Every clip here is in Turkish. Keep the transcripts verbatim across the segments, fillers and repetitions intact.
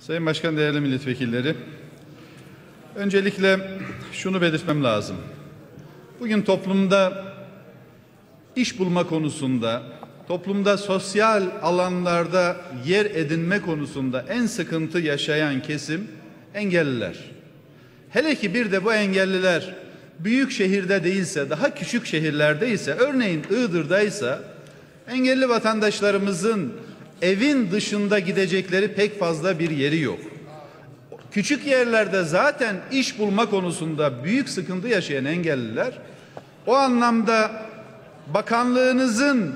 Sayın Başkan, değerli milletvekilleri, öncelikle şunu belirtmem lazım. Bugün toplumda iş bulma konusunda, toplumda sosyal alanlarda yer edinme konusunda en sıkıntı yaşayan kesim engelliler. Hele ki bir de bu engelliler büyük şehirde değilse, daha küçük şehirlerdeyse, örneğin Iğdır'daysa, engelli vatandaşlarımızın evin dışında gidecekleri pek fazla bir yeri yok. Küçük yerlerde zaten iş bulma konusunda büyük sıkıntı yaşayan engelliler, o anlamda bakanlığınızın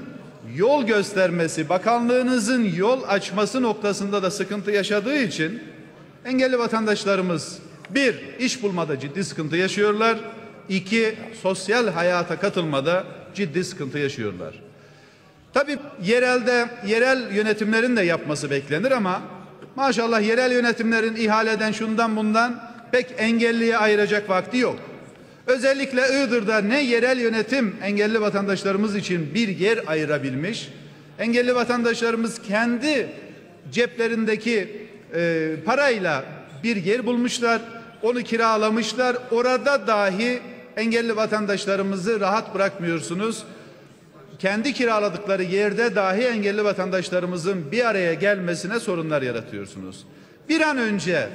yol göstermesi, bakanlığınızın yol açması noktasında da sıkıntı yaşadığı için engelli vatandaşlarımız bir, iş bulmada ciddi sıkıntı yaşıyorlar, iki, sosyal hayata katılmada ciddi sıkıntı yaşıyorlar. Tabii yerelde, yerel yönetimlerin de yapması beklenir ama maşallah yerel yönetimlerin ihaleden şundan bundan pek engelliye ayıracak vakti yok. Özellikle Iğdır'da ne yerel yönetim engelli vatandaşlarımız için bir yer ayırabilmiş, engelli vatandaşlarımız kendi ceplerindeki e, parayla bir yer bulmuşlar, onu kiralamışlar. Orada dahi engelli vatandaşlarımızı rahat bırakmıyorsunuz. Kendi kiraladıkları yerde dahi engelli vatandaşlarımızın bir araya gelmesine sorunlar yaratıyorsunuz. Bir an önce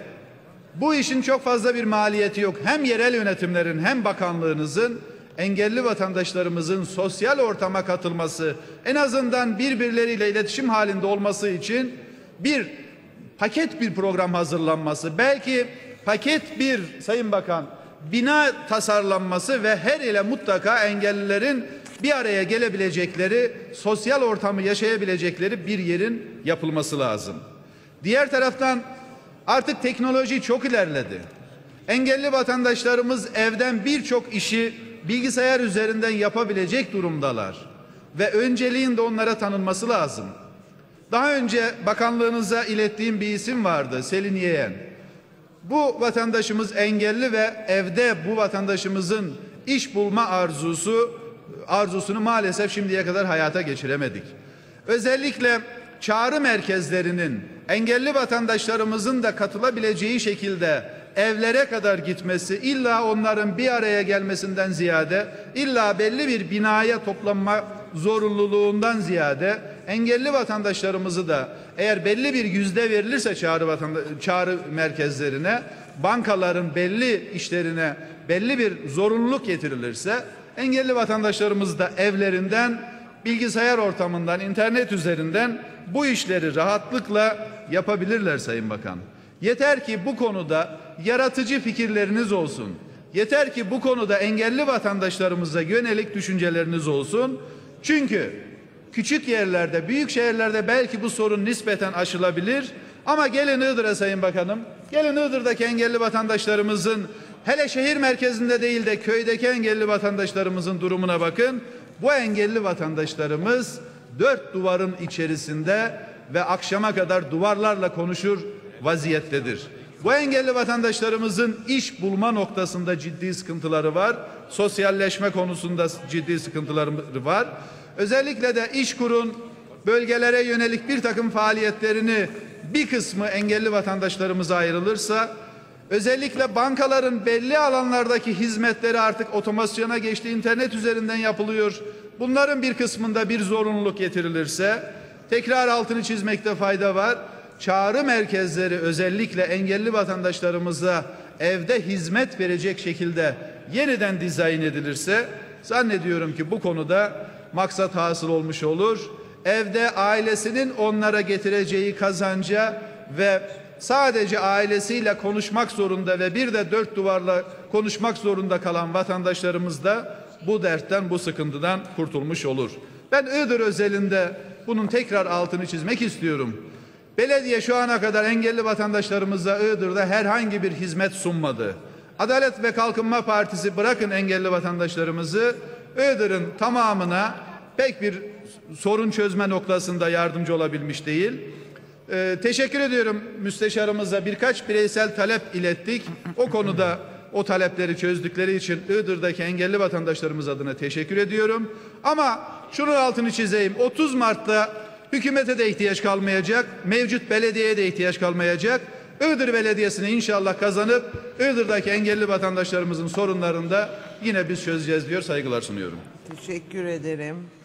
bu işin çok fazla bir maliyeti yok. Hem yerel yönetimlerin hem bakanlığınızın engelli vatandaşlarımızın sosyal ortama katılması, en azından birbirleriyle iletişim halinde olması için bir paket bir program hazırlanması, belki paket bir Sayın Bakan bina tasarlanması ve her ile mutlaka engellilerin bir araya gelebilecekleri, sosyal ortamı yaşayabilecekleri bir yerin yapılması lazım. Diğer taraftan artık teknoloji çok ilerledi. Engelli vatandaşlarımız evden birçok işi bilgisayar üzerinden yapabilecek durumdalar ve önceliğin de onlara tanınması lazım. Daha önce bakanlığınıza ilettiğim bir isim vardı, Selin Yeğen. Bu vatandaşımız engelli ve evde bu vatandaşımızın iş bulma arzusu arzusunu maalesef şimdiye kadar hayata geçiremedik. Özellikle çağrı merkezlerinin engelli vatandaşlarımızın da katılabileceği şekilde evlere kadar gitmesi, illa onların bir araya gelmesinden ziyade, illa belli bir binaya toplanma zorunluluğundan ziyade engelli vatandaşlarımızı da eğer belli bir yüzde verilirse çağrı, çağrı merkezlerine, bankaların belli işlerine belli bir zorunluluk getirilirse engelli vatandaşlarımız da evlerinden, bilgisayar ortamından, internet üzerinden bu işleri rahatlıkla yapabilirler Sayın Bakan. Yeter ki bu konuda yaratıcı fikirleriniz olsun. Yeter ki bu konuda engelli vatandaşlarımıza yönelik düşünceleriniz olsun. Çünkü küçük yerlerde, büyük şehirlerde belki bu sorun nispeten aşılabilir. Ama gelin Iğdır'a Sayın Bakanım, gelin Iğdır'daki engelli vatandaşlarımızın, hele şehir merkezinde değil de köydeki engelli vatandaşlarımızın durumuna bakın. Bu engelli vatandaşlarımız dört duvarın içerisinde ve akşama kadar duvarlarla konuşur vaziyettedir. Bu engelli vatandaşlarımızın iş bulma noktasında ciddi sıkıntıları var. Sosyalleşme konusunda ciddi sıkıntıları var. Özellikle de İşkur'un bölgelere yönelik bir takım faaliyetlerini bir kısmı engelli vatandaşlarımıza ayrılırsa, özellikle bankaların belli alanlardaki hizmetleri artık otomasyona geçti, internet üzerinden yapılıyor. Bunların bir kısmında bir zorunluluk getirilirse, tekrar altını çizmekte fayda var. Çağrı merkezleri özellikle engelli vatandaşlarımıza evde hizmet verecek şekilde yeniden dizayn edilirse, zannediyorum ki bu konuda maksat hasıl olmuş olur. Evde ailesinin onlara getireceği kazanca ve sadece ailesiyle konuşmak zorunda ve bir de dört duvarla konuşmak zorunda kalan vatandaşlarımız da bu dertten, bu sıkıntıdan kurtulmuş olur. Ben Iğdır özelinde bunun tekrar altını çizmek istiyorum. Belediye şu ana kadar engelli vatandaşlarımıza Iğdır'da herhangi bir hizmet sunmadı. Adalet ve Kalkınma Partisi bırakın engelli vatandaşlarımızı, Iğdır'ın tamamına pek bir sorun çözme noktasında yardımcı olabilmiş değil. Ee, teşekkür ediyorum müsteşarımıza, birkaç bireysel talep ilettik. O konuda o talepleri çözdükleri için Iğdır'daki engelli vatandaşlarımız adına teşekkür ediyorum. Ama şunun altını çizeyim. otuz Mart'ta hükümete de ihtiyaç kalmayacak, mevcut belediyeye de ihtiyaç kalmayacak. Iğdır Belediyesi'ni inşallah kazanıp Iğdır'daki engelli vatandaşlarımızın sorunlarını da yine biz çözeceğiz diyor, saygılar sunuyorum. Teşekkür ederim.